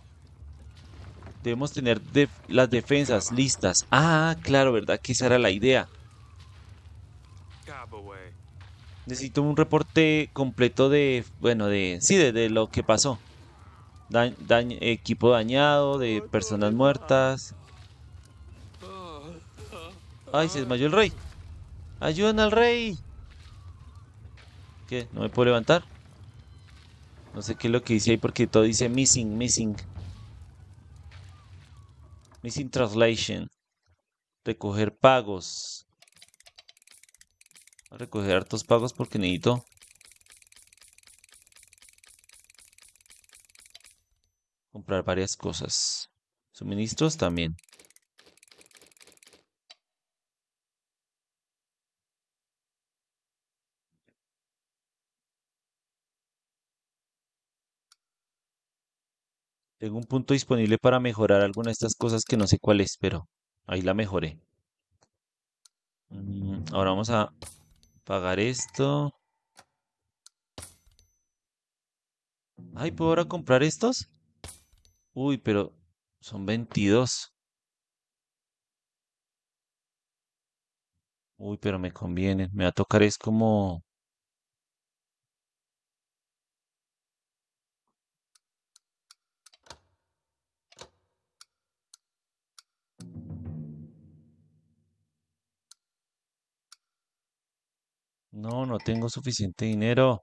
Debemos tener las defensas listas. Ah, claro, ¿verdad? Que esa era la idea. Necesito un reporte completo de... Bueno, de... Sí, de lo que pasó. Equipo dañado, de personas muertas... ¡Ay, se desmayó el rey! ¡Ayudan al rey! ¿Qué? ¿No me puedo levantar? No sé qué es lo que dice ahí porque todo dice Missing translation. Recoger pagos. Voy a recoger hartos pagos porque necesito. Comprar varias cosas. Suministros también. Tengo un punto disponible para mejorar alguna de estas cosas que no sé cuál es, pero ahí la mejoré. Ahora vamos a pagar esto. Ay, ¿puedo ahora comprar estos? Uy, pero son 22. Uy, pero me conviene. Me va a tocar es como... No, no tengo suficiente dinero.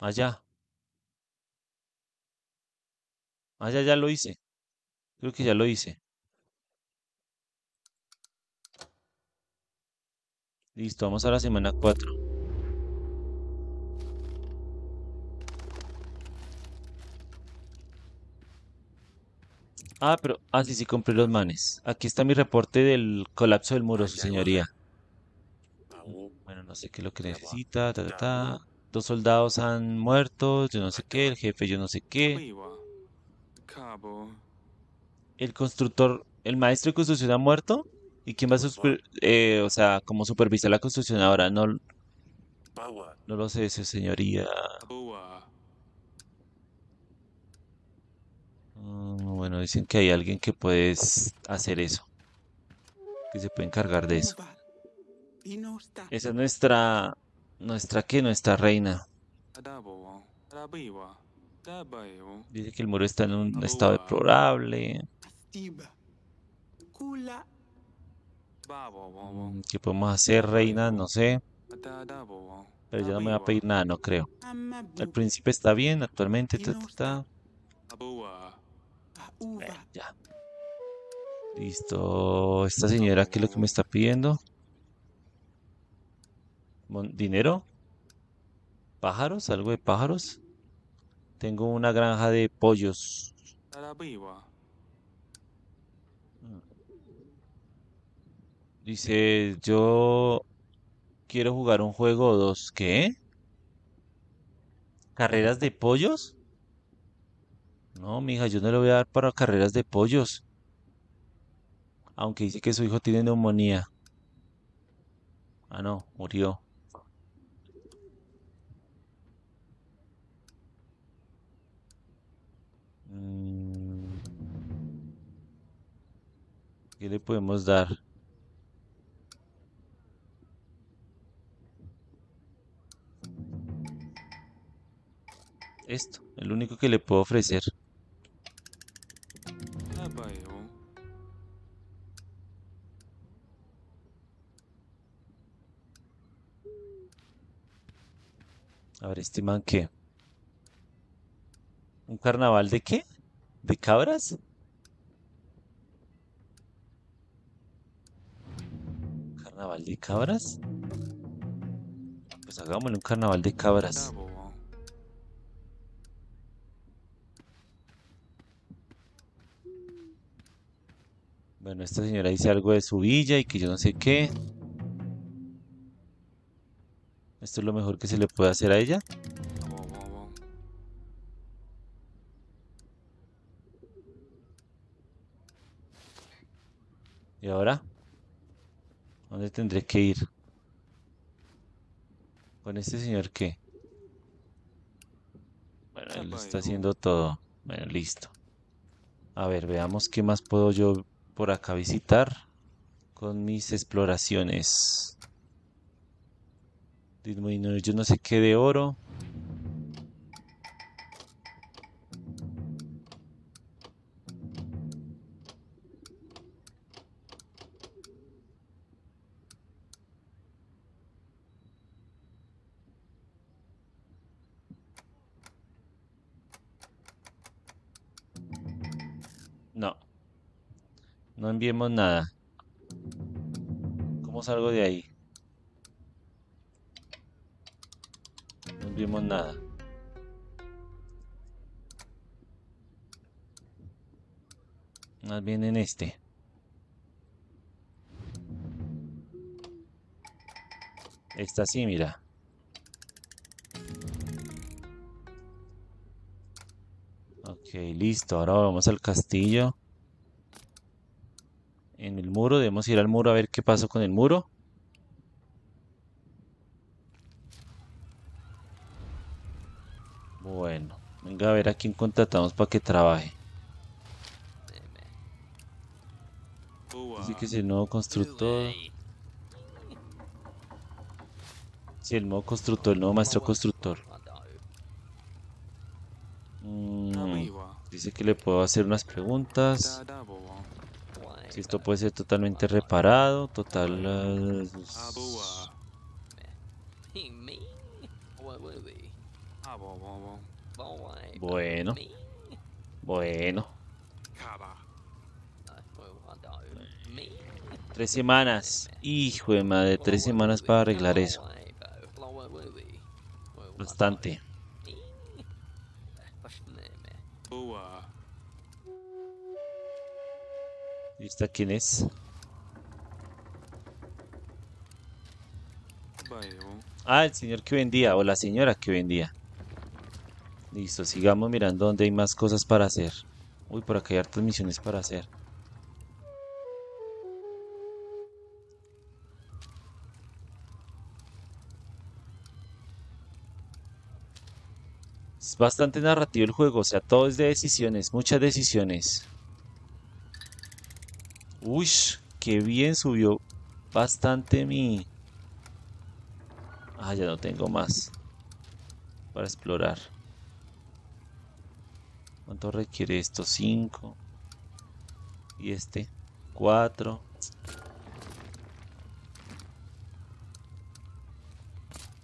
Allá. Allá ya lo hice. Creo que ya lo hice. Listo, vamos a la semana 4. Ah, pero... Ah, sí, sí, compré los manes. Aquí está mi reporte del colapso del muro, su señoría. Bueno, no sé qué es lo que necesita. Dos soldados han muerto, yo no sé qué, el jefe yo no sé qué. El constructor... El maestro de construcción ha muerto. ¿Y quién va a como supervisar la construcción ahora? No lo sé, su señoría. Bueno, dicen que hay alguien que puede hacer eso. Que se puede encargar de eso. Esa es nuestra... Nuestra reina. Dice que el muro está en un estado deplorable. ¿Qué podemos hacer, reina? No sé. Pero ya no me va a pedir nada, no creo. El príncipe está bien actualmente. Ya. Listo. Esta señora, ¿qué es lo que me está pidiendo? ¿Dinero? ¿Pájaros? ¿Algo de pájaros? Tengo una granja de pollos. Dice, yo quiero jugar un juego o dos. ¿Qué? ¿Carreras de pollos? No, mija, yo no le voy a dar para carreras de pollos. Aunque dice que su hijo tiene neumonía. Ah, no, murió. ¿Qué le podemos dar? Esto, el único que le puedo ofrecer. A ver, este man, ¿qué? ¿Un carnaval de qué? ¿De cabras? ¿Carnaval de cabras? Pues hagámosle un carnaval de cabras. Bueno, esta señora dice algo de su villa y que yo no sé qué. ¿Esto es lo mejor que se le puede hacer a ella? ¿Y ahora? ¿Dónde tendré que ir? ¿Con este señor qué? Bueno, él está haciendo todo. Bueno, listo. A ver, veamos qué más puedo yo... por acá visitar con mis exploraciones. Disminuir yo no sé qué de oro. No enviemos nada. ¿Cómo salgo de ahí? No enviemos nada. Más bien en este. Esta sí, mira. Ok, listo. Ahora vamos al castillo. En el muro. Debemos ir al muro a ver qué pasó con el muro. Bueno. Venga a ver a quién contratamos para que trabaje. Dice que es el nuevo constructor. Sí, el nuevo constructor, el nuevo maestro constructor. Dice que le puedo hacer unas preguntas. Si esto puede ser totalmente reparado, total... Bueno. Bueno. 3 semanas. Hijo de madre, 3 semanas para arreglar eso. Bastante. ¿Y esta quién es? Ah, el señor que vendía, o la señora que vendía. Listo, sigamos mirando dónde hay más cosas para hacer. Uy, por acá hay hartas misiones para hacer. Es bastante narrativo el juego, o sea, todo es de decisiones, muchas decisiones. Uy, qué bien, subió bastante mi... Ah, ya no tengo más para explorar. ¿Cuánto requiere esto? 5. Y este, 4.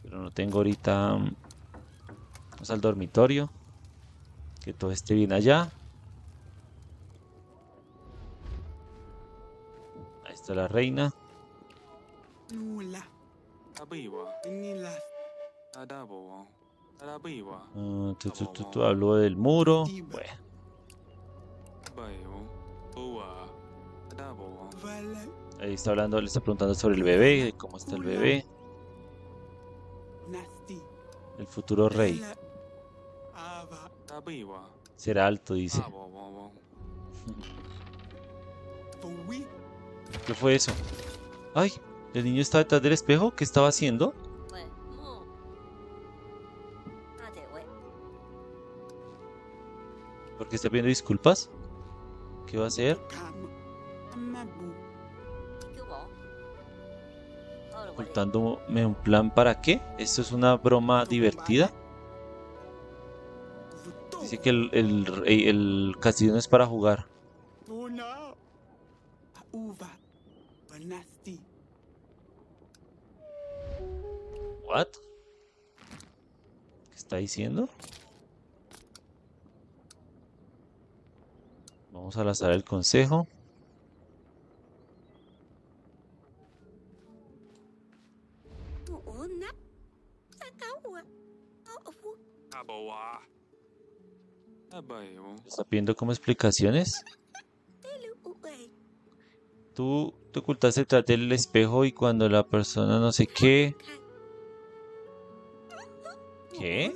Pero no tengo ahorita... Vamos al dormitorio. Que todo esté bien allá. La reina. Habló del muro. Bueno. Ahí está hablando, le está preguntando sobre el bebé, cómo está el bebé. El futuro rey. Será alto, dice. ¿Qué fue eso? Ay, el niño está detrás del espejo. ¿Qué estaba haciendo? ¿Por qué está pidiendo disculpas? ¿Qué va a hacer? ¿Ocultándome un plan para qué? ¿Esto es una broma divertida? Dice que el castillo no es para jugar. What? ¿Qué está diciendo? Vamos a lanzar el consejo. ¿Está pidiendo como explicaciones? Tú te ocultaste detrás del espejo y cuando la persona no sé qué... ¿Qué?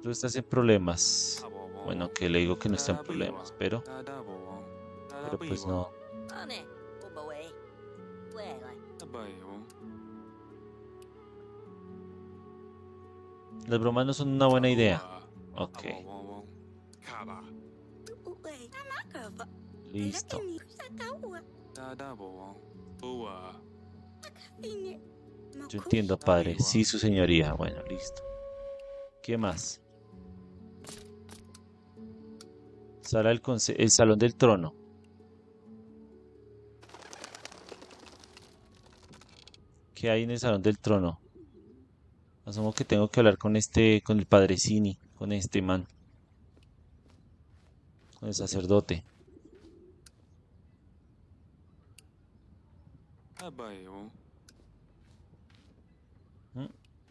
Tú estás en problemas. Bueno, que le digo que no está en problemas, pero... Pero pues no. Las bromas no son una buena idea. Ok. Listo. Yo entiendo, padre. Sí, su señoría. Bueno, listo. ¿Qué más? Sala el salón del trono. ¿Qué hay en el salón del trono? Asumo que tengo que hablar con con el padrecini, con este man. Con el sacerdote.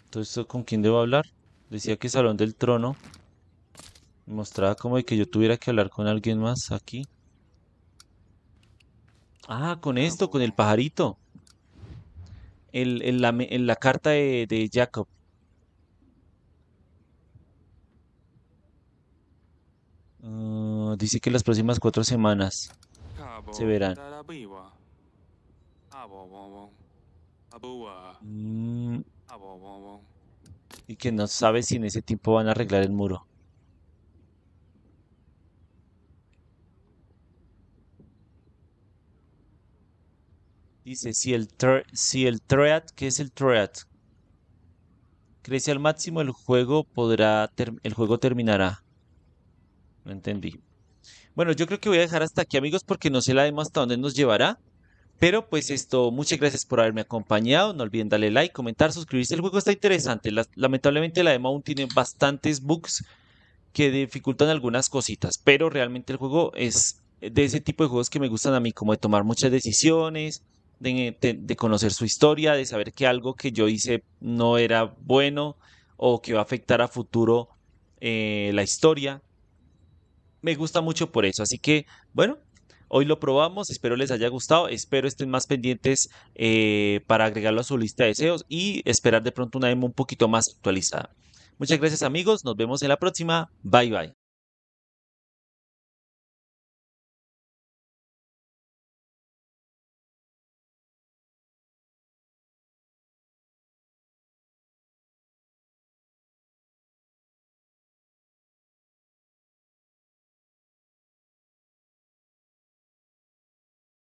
Entonces, ¿con quién debo hablar? Decía que Salón del Trono. Me mostraba como de que yo tuviera que hablar con alguien más aquí. Ah, con esto, con el pajarito. En la carta de Jacob. Dice que las próximas 4 semanas se verán. Y que no sabe si en ese tiempo van a arreglar el muro. Dice, si el Threat, ¿qué es el Threat? Crece al máximo, el juego terminará. No entendí. Bueno, yo creo que voy a dejar hasta aquí, amigos, porque no sé la demo hasta dónde nos llevará. Pero pues esto, muchas gracias por haberme acompañado. No olviden darle like, comentar, suscribirse. El juego está interesante. Lamentablemente la demo aún tiene bastantes bugs que dificultan algunas cositas. Pero realmente el juego es de ese tipo de juegos que me gustan a mí, como de tomar muchas decisiones, de conocer su historia, de saber que algo que yo hice no era bueno o que va a afectar a futuro la historia. Me gusta mucho por eso, así que bueno, hoy lo probamos, espero les haya gustado, espero estén más pendientes para agregarlo a su lista de deseos y esperar de pronto una demo un poquito más actualizada. Muchas gracias amigos, nos vemos en la próxima, bye bye.